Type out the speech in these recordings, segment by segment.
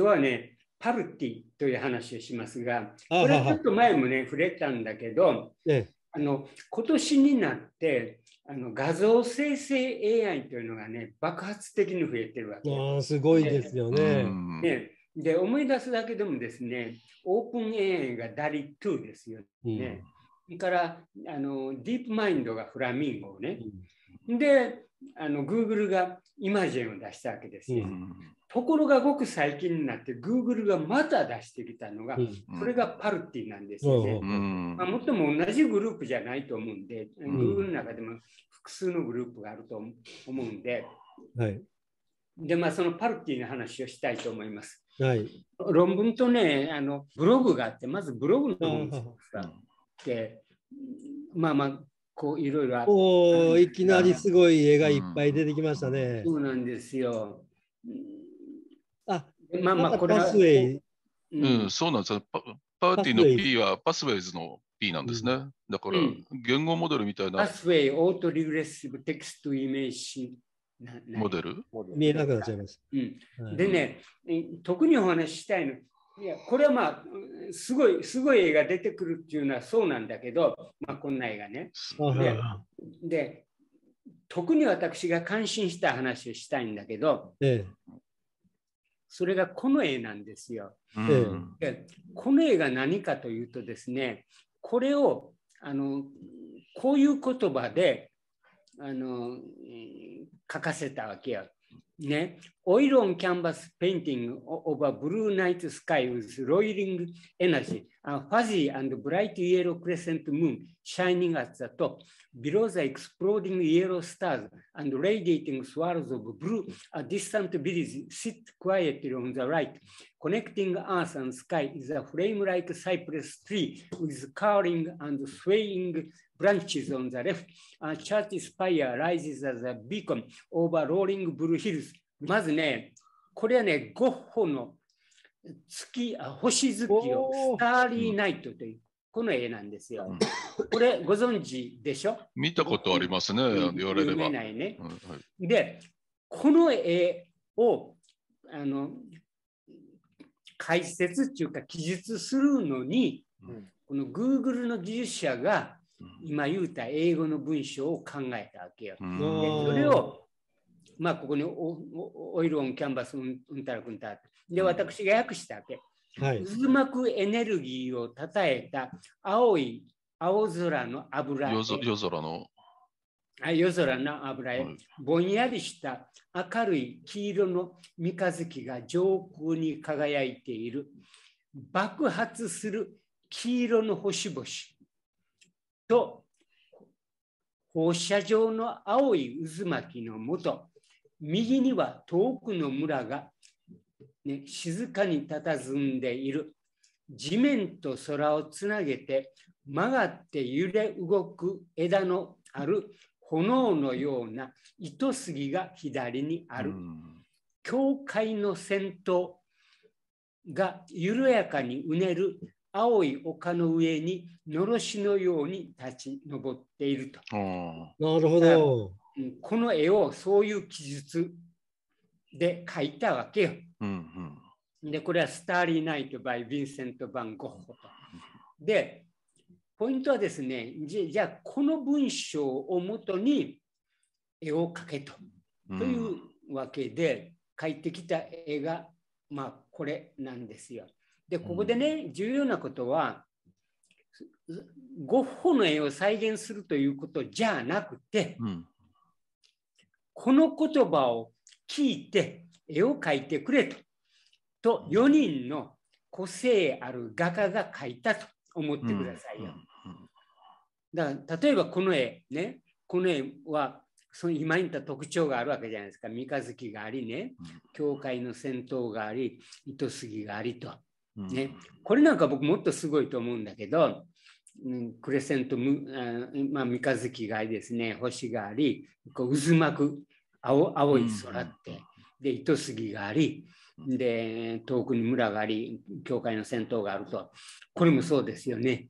今日はね、パルティという話をしますが、これはちょっと前もね、触れたんだけど、今年になって画像生成 AI というのがね、爆発的に増えてるわけです。すごいですよね。で、思い出すだけでもですね、オープン AI がダリ2ですよね。それからディープマインドがフラミンゴをね。で、Google がイマジェンを出したわけですよ。ところがごく最近になって Google がまた出してきたのが、これがパルティなんですよね。もっとも同じグループじゃないと思うんで、Google の中でも複数のグループがあると思うんで、で、まあそのパルティの話をしたいと思います。論文とね、ブログがあって、まずブログの本を使って、まあまあ、こういろいろあって。おー、いきなりすごい絵がいっぱい出てきましたね。そうなんですよ。まあまあこれはパスウェイ。そうなんですよ。パーティーの P はパスウェイズの P なんですね。だから言語モデルみたいな。パスウェイ、オートリグレッシブ、テキストイメージモデル見えなくなっちゃいます。でね、特にお話ししたいの。いや、これはまあ、すごい絵が出てくるっていうのはそうなんだけど、まあこんな絵がね。で、特に私が感心した話をしたいんだけど、それがこの絵なんですよ。この絵が何かというとですね、これをこういう言葉で書かせたわけよ。ね、Oil on canvas painting of a blue night sky with roiling energy, a fuzzy and bright yellow crescent moon shining at the top, below the exploding yellow stars and radiating swirls of blue, a distant village sits quietly on the right. Connecting earth and sky is a frame-like cypress tree with curling and swaying branches on the left. A church spire rises as a beacon over rolling blue hills. まずね、これはね、ゴッホの星月夜、スターリーナイトという、この絵なんですよ。これ、ご存知でしょ？見たことありますね、言われれば。見えないね。で、この絵を解説っていうか、記述するのに、この Google の技術者が、今言うた英語の文章を考えたわけよ。それをまあここにオイルオンキャンバスうんたらくんたらで私が訳したわけ。渦巻くエネルギーをたたえた青空の油絵。夜空の油絵。ぼんやりした明るい黄色の三日月が上空に輝いている。爆発する黄色の星々。と放射状の青い渦巻きのもと、右には遠くの村が、ね、静かに佇んでいる。地面と空をつなげて曲がって揺れ動く枝のある炎のような糸杉が左にある。教会の先頭が緩やかにうねる青い丘の上にのろしのように立ち上っていると。なるほど。この絵をそういう記述で描いたわけよ。で、これはスターリーナイト by ヴィンセント・バン・ゴッホと。で、ポイントはですね、じゃあこの文章をもとに絵を描けというわけで描いてきた絵が、まあこれなんですよ。で、ここでね、重要なことは、ゴッホの絵を再現するということじゃなくて、この言葉を聞いて絵を描いてくれと4人の個性ある画家が描いたと思ってくださいよ。だから例えばこの絵ね、この絵はその今言った特徴があるわけじゃないですか。三日月がありね、教会の先頭があり、糸杉がありと。ね、これなんか僕もっとすごいと思うんだけど、クレセント、まあ、三日月がありですね、星があり、こう渦巻く 青い空って、で、糸杉があり、で、遠くに村があり、教会の先頭があると。これもそうですよね。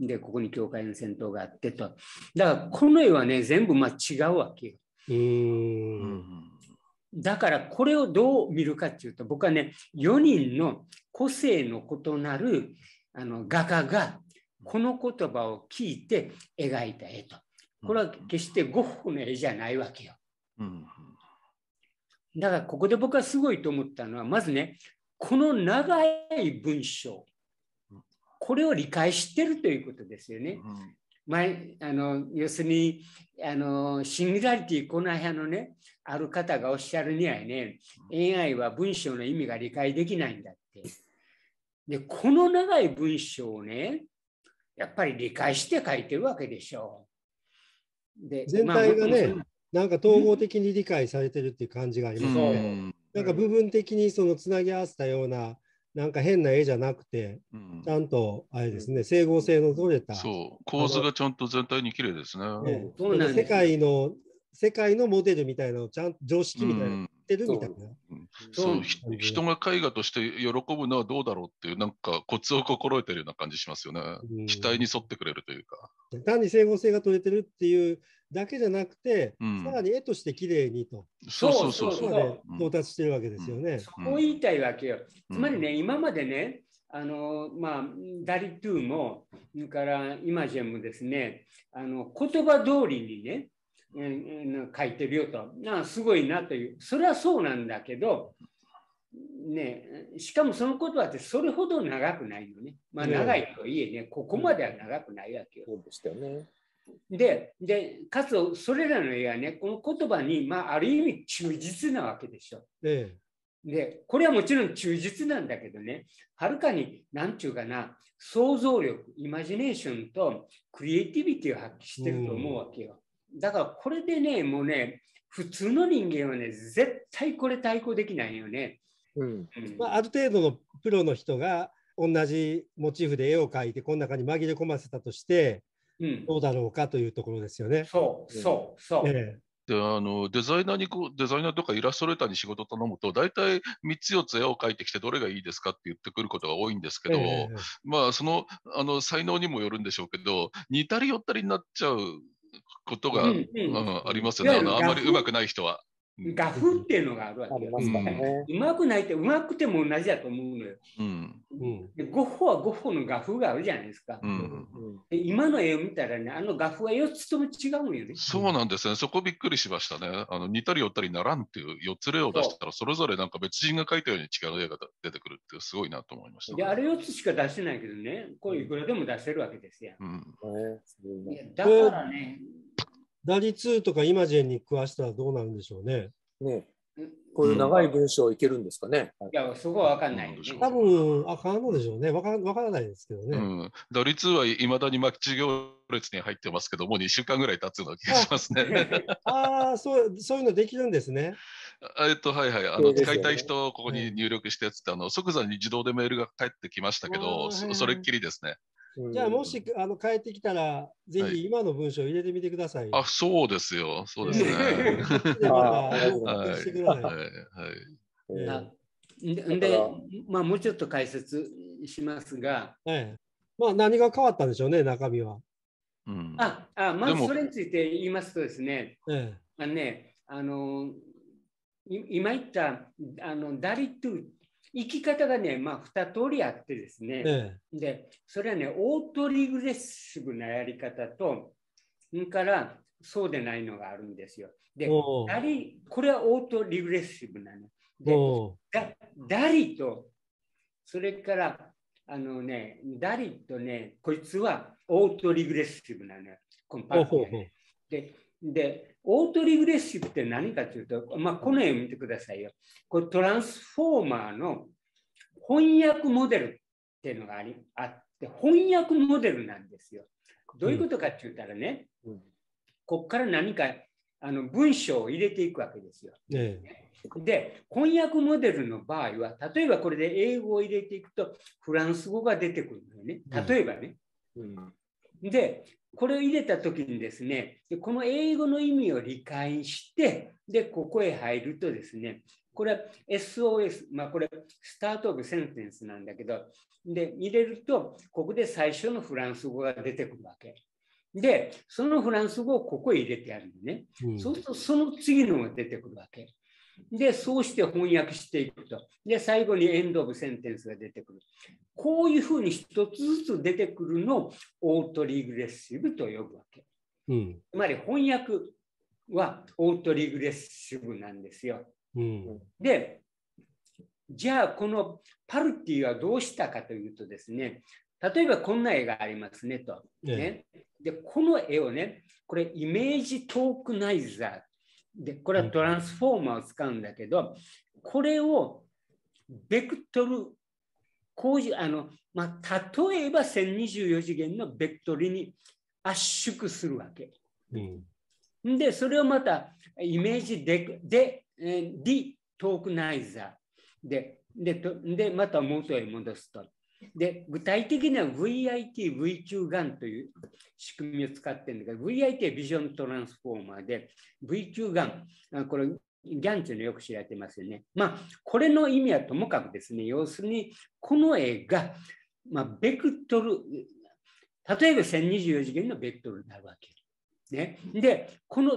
で、ここに教会の先頭があってと。だから、この絵はね、全部まあ違うわけよ。だからこれをどう見るかっていうと、僕はね、4人の個性の異なる画家がこの言葉を聞いて描いた絵と。これは決してゴッホの絵じゃないわけよ。だからここで僕はすごいと思ったのは、まずね、この長い文章、これを理解してるということですよね。前要するにシンギュラリティ、この辺のね、ある方がおっしゃるにはね、AI は文章の意味が理解できないんだって。で、この長い文章をね、やっぱり理解して書いてるわけでしょう。で、全体がね、なんか統合的に理解されてるっていう感じがありますね。なんか部分的にそのつなぎ合わせたような、なんか変な絵じゃなくて、ちゃんとあれですね、整合性の取れた、そう、構図がちゃんと全体に綺麗ですね。世界のモデルみたいなのをちゃんと常識みたいなのをやってるみたいな。そう、人が絵画として喜ぶのはどうだろうっていう、なんかコツを心得てるような感じしますよね。期待に沿ってくれるというか、単に整合性が取れてるっていうだけじゃなくて、さらに絵として綺麗にと、そう到達してるわけですよね。そう言いたいわけよ。つまりね、今までね、まあダリトゥもそれからイマジェンもですね、言葉通りにね書いてるよと、すごいなという、それはそうなんだけど、ね、しかもその言葉ってそれほど長くないよね。まあ長いとはいえね、ここまでは長くないわけよ。そうでしたよね。で、かつそれらの絵はね、この言葉に、まあ、ある意味忠実なわけでしょ。で、これはもちろん忠実なんだけどね、はるかに何て言うかな、想像力、イマジネーションとクリエイティビティを発揮してると思うわけよ。だからこれでね、もうね、普通の人間はね、絶対これ対抗できないよね。ある程度のプロの人が同じモチーフで絵を描いて、この中に紛れ込ませたとして、どうだろうかというところですよね。で、デザイナーとかイラストレーターに仕事を頼むと、大体3つ4つ絵を描いてきて、どれがいいですかって言ってくることが多いんですけど、まあその才能にもよるんでしょうけど、似たり寄ったりになっちゃうことがありますよね。あんまりうまくない人は。画風っていうのがあるわけよ。うまくないって、うまくても同じだと思うのよ。ゴッホはゴッホの画風があるじゃないですか。今の絵を見たらね、画風は4つとも違うよね。そうなんですね。そこびっくりしましたね。似たり寄ったりならんっていう4つ例を出したら、それぞれなんか別人が描いたように違う絵が出てくるってすごいなと思いました。で、あれ4つしか出してないけどね、これいくらでも出せるわけですよ。だからね。ダリ2とかイマジェンに食わしたらどうなるんでしょうね。こういう長い文章いけるんですかね。いや、そこは分かんない。多分、可能でしょうね。分からないですけどね。ダリ2はいまだに巻き行列に入ってますけど、もう2週間ぐらい経つような気がしますね。そういうのできるんですね。はいはい。使いたい人をここに入力してって、即座に自動でメールが返ってきましたけど、それっきりですね。じゃあもし帰ってきたら、ぜひ今の文章を入れてみてください。そうですよ。そうですね。で、まあもうちょっと解説しますが、まあ何が変わったんでしょうね、中身は。まずそれについて言いますとですね、今言ったダリトゥ生き方がね、まあ、2通りあってですね、でそれはね、オートリグレッシブなやり方と、からそうでないのがあるんですよ。で、これはオートリグレッシブなの。で、ダリと、それから、ダリとね、こいつはオートリグレッシブなのよ。このパッケ、ね、で、オートリグレッシブって何かというと、まあ、この絵を見てくださいよ。これトランスフォーマーの翻訳モデルっていうのがあって、翻訳モデルなんですよ。どういうことかって言ったらね、ここから何か文章を入れていくわけですよ。で、翻訳モデルの場合は、例えばこれで英語を入れていくと、フランス語が出てくるのよね。例えばね。で、これを入れたときにですね、この英語の意味を理解して、で、ここへ入るとですね、これは SOS、まあこれ、スタートオブセンテンスなんだけど、で、入れると、ここで最初のフランス語が出てくるわけ。で、そのフランス語をここへ入れてやるのね。そうすると、その次のも出てくるわけ。で、そうして翻訳していくと。で、最後にエンド・オブ・センテンスが出てくる。こういうふうに一つずつ出てくるのをオートリグレッシブと呼ぶわけ。うん、つまり翻訳はオートリグレッシブなんですよ。うん、で、じゃあこのパルティはどうしたかというとですね、例えばこんな絵がありますねと。ね、で、この絵をね、これイメージトークナイザー。で、これはトランスフォーマーを使うんだけど、これをベクトル、例えば1024次元のベクトルに圧縮するわけ。うん、で、それをまたイメージディトークナイザーでまた元へ戻すと。で、具体的には VIT、VQ-GAN という仕組みを使っているんだけど、VIT はビジョントランスフォーマーで、VQ-GAN、これ、GAN というのよく知られてますよね。まあ、これの意味はともかくですね、要するに、この絵が、まあ、ベクトル、例えば1024次元のベクトルになるわけ。ね、で、この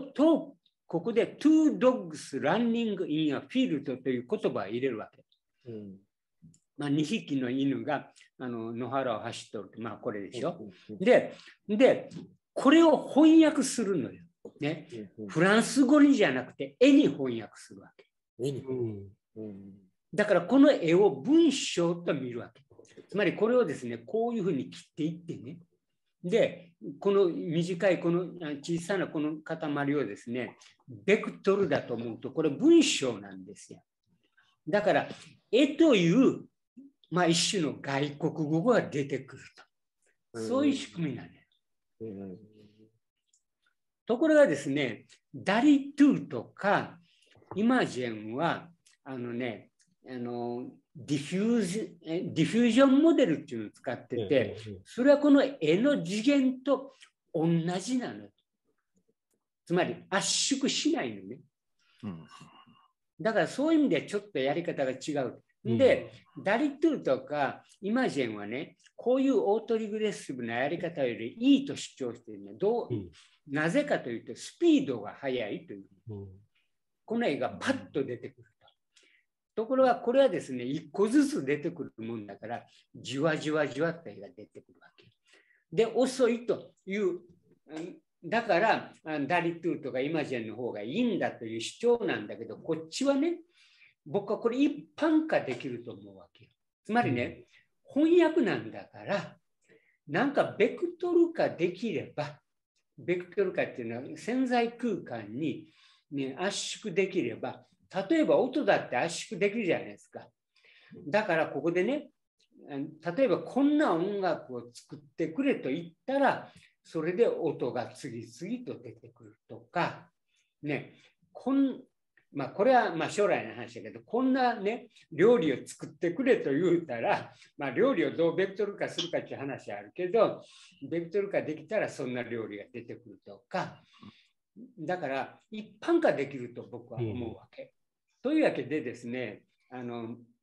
ここで Two Dogs Running in a Field という言葉を入れるわけ。うん、まあ、2匹の犬が野原を走っておる、まあ、これでしょ。で、これを翻訳するのよ、ね。フランス語にじゃなくて絵に翻訳するわけ。だからこの絵を文章と見るわけ。つまりこれをですね、こういうふうに切っていってね。で、この短い、この小さなこの塊をですね、ベクトルだと思うと、これ文章なんですよ。だから絵というまあ、一種の外国語が出てくると。そういう仕組みなんです。ところがですね、ダリトゥとかイマジェンは、ディフュージョンモデルっていうのを使ってて、それはこの絵の次元と同じなの。つまり圧縮しないのね。だからそういう意味でちょっとやり方が違う。で、ダリトゥとかイマジェンはね、こういうオートリグレッシブなやり方よりいいと主張しているね。なぜかというと、スピードが速いという。この絵がパッと出てくると。ところが、これはですね、一個ずつ出てくるもんだから、じわじわじわって絵が出てくるわけ。で、遅いという、だから、ダリトゥとかイマジェンの方がいいんだという主張なんだけど、こっちはね、僕はこれ一般化できると思うわけよ。つまりね、翻訳なんだから、なんかベクトル化できれば、ベクトル化っていうのは潜在空間に、ね、圧縮できれば、例えば音だって圧縮できるじゃないですか。だからここでね、例えばこんな音楽を作ってくれと言ったら、それで音が次々と出てくるとか、ね、まあこれはまあ将来の話だけど、こんなね、料理を作ってくれと言うたら、まあ、料理をどうベクトル化するかっていう話あるけど、ベクトル化できたらそんな料理が出てくるとか、だから一般化できると僕は思うわけ。というわけでですね、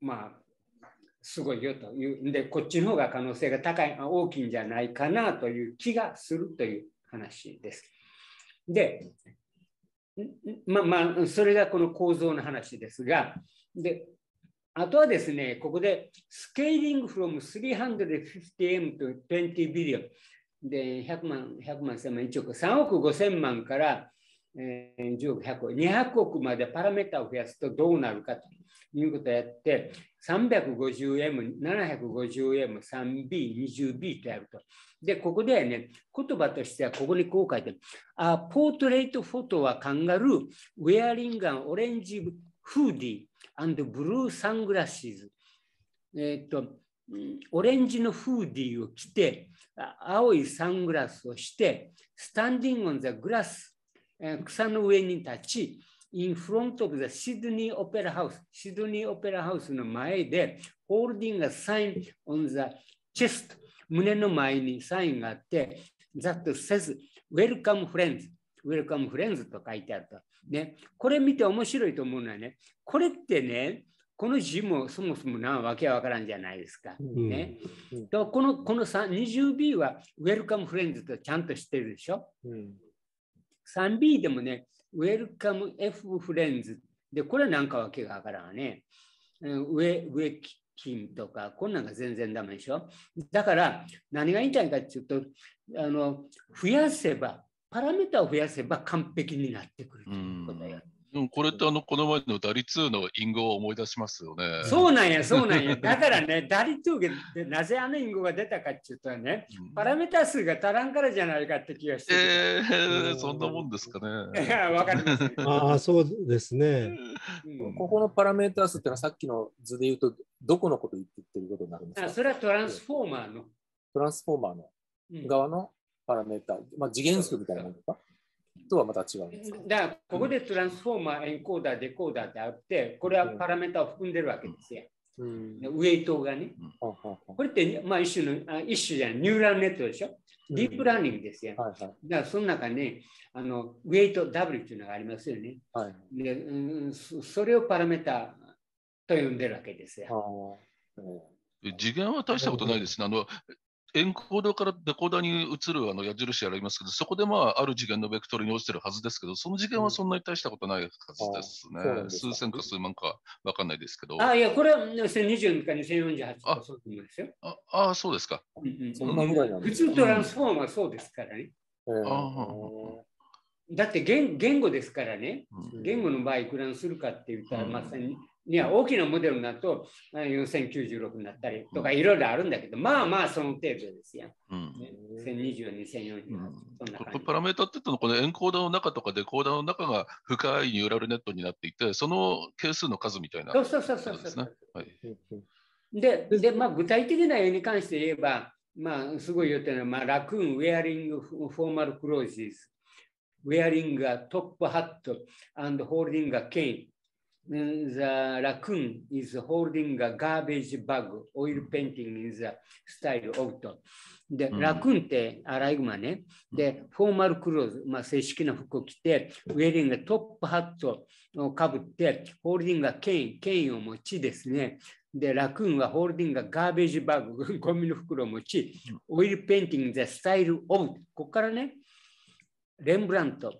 まあ、すごいよという、で、こっちの方が可能性が高い、大きいんじゃないかなという気がするという話です。で、まあ、それがこの構造の話ですが、で、あとはですね、ここでスケーリングフロム 350M と 20 ビリオンで100万、1000万、1億、3億5000万から10億、100億、200億までパラメータを増やすとどうなるかということをやって、350M、750M、3B、20B とやると。で、ここでね、言葉としてはここにこう書いてある。ポートレートフォトはカンガルー、ウェアリングアン、オレンジフーディー、ブルーサングラシーズ。オレンジのフーディーを着て、青いサングラスをして、スタンディングオンザグラス、草の上に立ち、インフロントオブザシドニーオペラハウス、シドニーオペラハウスの前で、ホールディングがサインオンザチェスト、胸の前にサインがあって、that says welcome friends、welcome friends と書いてあると。ね、これ見て面白いと思うのはね、これってね、この字もそもそもなわけはわからんじゃないですか。ね、とこの 20B は welcome friends とちゃんとしてるでしょ。3B でもね、ウェルカム F フレンズで、これなんかわけがわからんわね。上筋とか、こんなんが全然ダメでしょ。だから、何が言いたいかっていうと、増やせば、パラメータを増やせば完璧になってくるということだよ。これってこの前の打率の隠語を思い出しますよね。そうなんや、そうなんや。だからね、打率でなぜあの隠語が出たかっていうとね、パラメータ数が足らんからじゃないかって気がして。そんなもんですかね。いや、わかります、ね。ああ、そうですね。ここのパラメータ数ってのはさっきの図で言うと、どこのこと言ってることになるんですか？あ、それはトランスフォーマーの。トランスフォーマーの側のパラメータ、まあ、次元数みたいなものか。とはまた違うんですか？だからここでトランスフォーマー、エンコーダー、デコーダーってあって、これはパラメータを含んでるわけですよ。ウェイトがね。これって、まあ、一種じゃない、ニューラルネットでしょ。ディープラーニングですよ。だからその中にウェイト W というのがありますよね。それをパラメータと呼んでるわけですよ。次元は大したことないですね。エンコーダーからデコーダーに移る矢印ありますけど、そこである次元のベクトルに落ちてるはずですけど、その次元はそんなに大したことないはずですね。数千か数万か分かんないですけど。あ、いや、これは2020か2048かそうですよ。ああ、そうですか。普通トランスフォームはそうですからね。だって言語ですからね。言語の場合、いくらにするかって言ったら、まさに。いや、大きなモデルだと4096になったりとかいろいろあるんだけど、まあまあその程度ですよ。1024、2048。パラメータって言ったのはエンコーダーの中とかデコーダーの中が深いニューラルネットになっていて、その係数の数みたいな。で、まあ具体的な絵に関して言えば、まあすごいよっていうのは、ラクーン、ウェアリング、フォーマルクロージーズ、ウェアリング、トップハット、and ホールディング、ケイン。The raccoon is holding a garbage bag, oil painting in the style auto. で、ラクーンってアライグマね。で、フォーマルクローズ、まあ、正式な服を着て、ウェリングトップハットをかぶって、ホールディングはケインを持ちですね。で、ラクーンはホールディングガーベージバッグ、ゴミの袋を持ち、オイルペインティング、スタイルオブ。ここからね、レンブラント。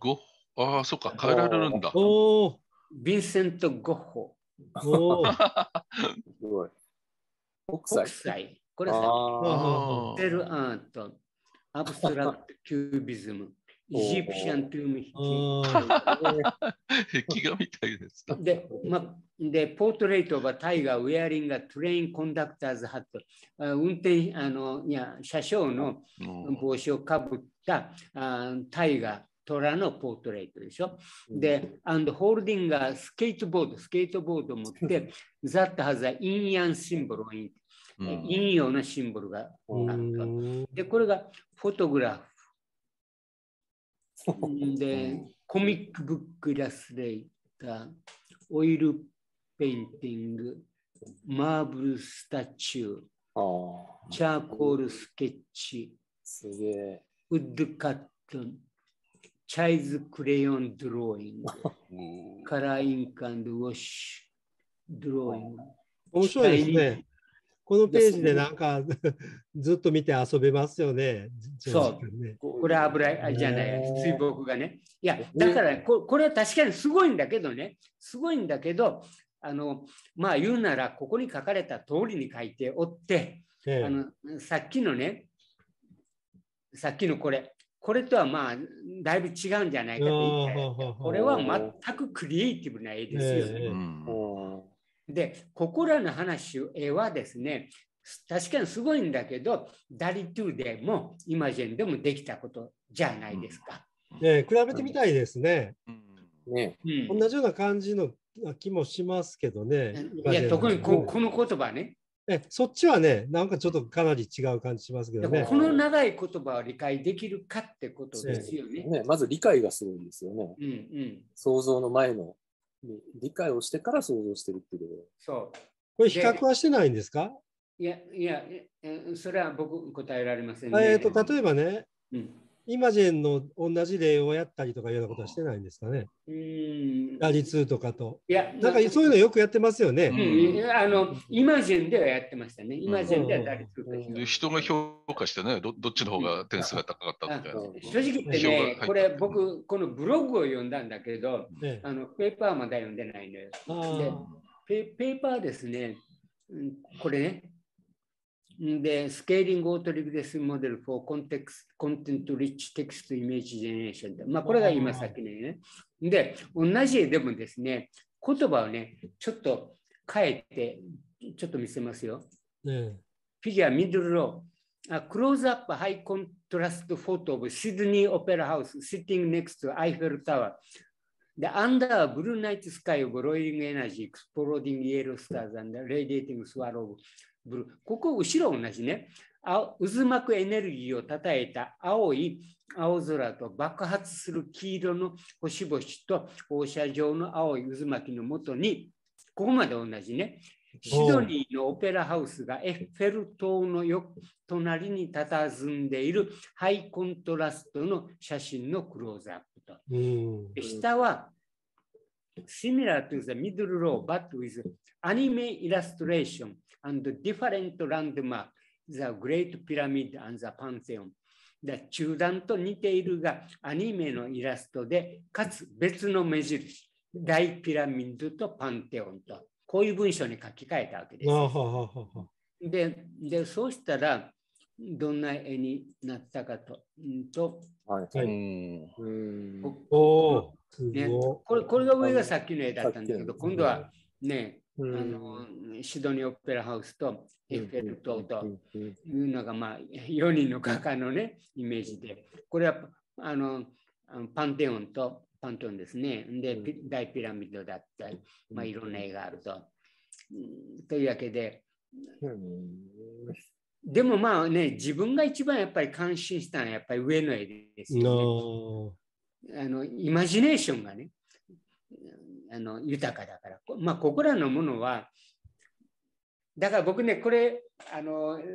ああ、そっか、変えられるんだ。ヴィンセント・ゴッホ。すごい。北斎。これさ、テルアート、アブストラクト・キュービズム、エジプシャン・トゥーミッキー。壁画みたいです。で、ポートレートはタイガー、ウェアリング、トレイン・コンダクターズ・ハット、車掌の帽子をかぶったタイガー。虎のポートレートでしょ。で、ホールディングがスケートボードを持って、ザッタハザ、陰陽シンボルを引いて、陰陽のシンボルがあると。で、これがフォトグラフ。で、コミックブックイラストレーター、オイルペインティング、マーブルスタチュー、チャーコールスケッチ、ウッドカットン。チャイズクレヨンドローイング、カラーインク&ウォッシュドローイング。面白いですね。このページでなんかずっと見て遊べますよね。そう。これ油じゃない、水墨がね。いや、だからこれは確かにすごいんだけどね。すごいんだけど、まあ言うなら、ここに書かれた通りに書いておって、さっきのこれとはまあだいぶ違うんじゃないかと言いたい。これは全くクリエイティブな絵ですよね。で、ここらの絵はですね、確かにすごいんだけど、ダリトゥでもイマジェンでもできたことじゃないですか。比べてみたいですね。同じような感じの気もしますけどね。いや、特にこの言葉ね。そっちはね、なんかちょっとかなり違う感じしますけどね。この長い言葉を理解できるかってことですよね。まず理解がすごいんですよね。想像の前の理解をしてから想像してるっていう。そう。これ比較はしてないんですか？いや、それは僕答えられませんね。例えばね、イマジェンの同じ例をやったりとかいうようなことはしてないんですかね。ラリ2とかと。いや、なんかそういうのよくやってますよね。イマジェンではやってましたね。イマジェンではラリ2で人が評価してね、どっちの方が点数が高かったみたいな。正直言ってね、これ僕、このブログを読んだんだけれど、ペーパーまだ読んでないのよ。ペーパーですね、これね。で、スケーリングオートリグレスモデル for content rich text image generation で、まあ、これが今先ね。で、同じ絵でもですね、言葉をね、ちょっと変えて、ちょっと見せますよ。フィギュアミドルロー、クローズアップハイコントラストフォトオブシドニーオペラハウス、sitting next to アイフェルタワー。The under a blue night sky of rolling energy, exploding yellow stars and radiating swallow blue. ここ後ろ同じね。渦巻くエネルギーをたたえた青空と爆発する黄色の星々と放射状の青い渦巻きのもとに、ここまで同じね。シドニーのオペラハウスがエッフェル塔の隣に佇んでいるハイコントラストの写真のクローズアップと。下は similar to the middle row but with anime illustration and different landmark, the Great Pyramid and the Pantheon。中段と似ているがアニメのイラストで、かつ別の目印、大ピラミッドとパンテオンと。こういう文章に書き換えたわけです。で、そうしたら、どんな絵になったかと。これが上がさっきの絵だったんだけど、今度はね、シドニーオペラハウスとエッフェル塔というのが、まあ、4人の画家のね、イメージで。これはパンテオンと。パントンですね。で、大ピラミッドだったり、まあ、いろんな絵があると。というわけで、でもまあね、自分が一番やっぱり感心したのはやっぱり上の絵ですよね。イマジネーションがね、豊かだから。まあ、ここらのものは、だから僕ね、これ、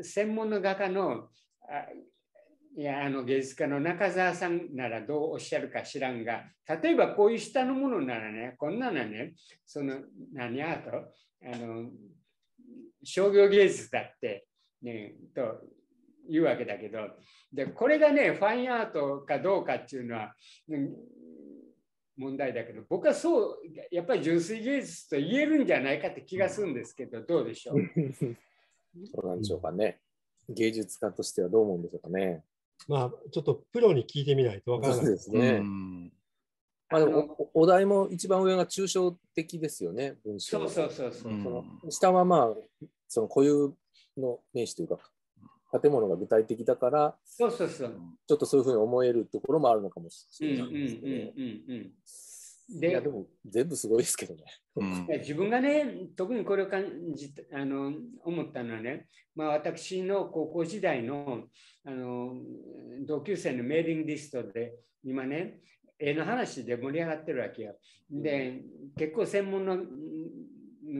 専門の画家の、いや、芸術家の中澤さんならどうおっしゃるか知らんが、例えばこういう下のものならね、こんなのね、何アート、商業芸術だって、ね、というわけだけど、で、これがね、ファインアートかどうかっていうのは、問題だけど、僕はそう、やっぱり純粋芸術と言えるんじゃないかって気がするんですけど、どうでしょう。そうなんでしょうかね。芸術家としてはどう思うんでしょうかね。まあ、ちょっとプロに聞いてみないとわからないですね。まあ、でもお題も一番上が抽象的ですよね、文章。下はまあ、その固有の名詞というか、建物が具体的だから、ちょっとそういうふうに思えるところもあるのかもしれないですね。でも全部すごいですけどね。自分がね、特にこれを思ったのはね、まあ、私の高校時代の同級生のメーリングリストで、今ね、絵の話で盛り上がってるわけよ。で、結構専門の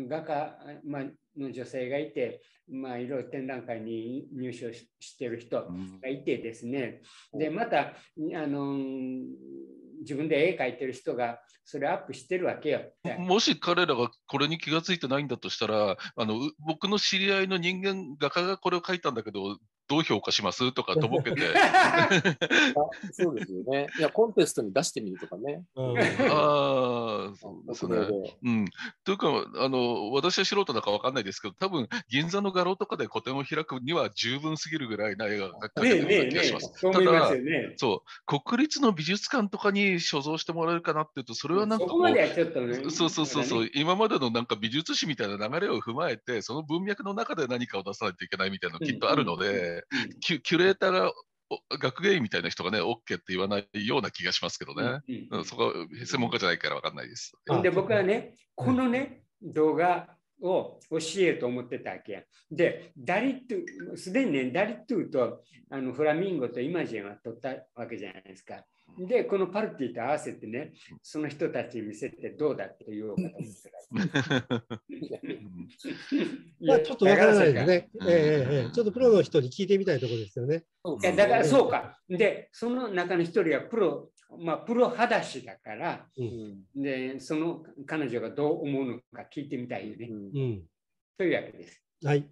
画家、まあ、の女性がいて、まあ、いろいろ展覧会に入賞してる人がいてですね、で、また、自分で絵描いてる人がそれアップしてるわけよ。もし彼らがこれに気がついてないんだとしたら、僕の知り合いの人間画家がこれを描いたんだけどどう評価しますとかとぼけてそうですよね。いや、コンテストに出してみるとかね。ああ、そうですね。というか、私は素人だから分かんないですけど、多分銀座の画廊とかで個展を開くには十分すぎるぐらいな絵が描けてるような気がします。ただ、そう、国立の美術館とかに所蔵してもらえるかなっていうと、それはなんかこう、そう、今までのなんか美術史みたいな流れを踏まえて、その文脈の中で何かを出さないといけないみたいなのきっとあるので、キュレーターが学芸員みたいな人がね、OK って言わないような気がしますけどね、そこは専門家じゃないから分かんないです。で、僕はね、このね、動画を教えると思ってたわけや。で、すでにね、ダリトゥとフラミンゴとイマジンは撮ったわけじゃないですか。で、このパルティーと合わせてね、その人たち見せてどうだって言おうかと思ってちょっとわからないよね。ちょっとプロの人に聞いてみたいところですよね。だからそうか。で、その中の一人はプロ、まあ、プロ裸足だから、うん、で、その彼女がどう思うのか聞いてみたいよね。うん、というわけです。はい。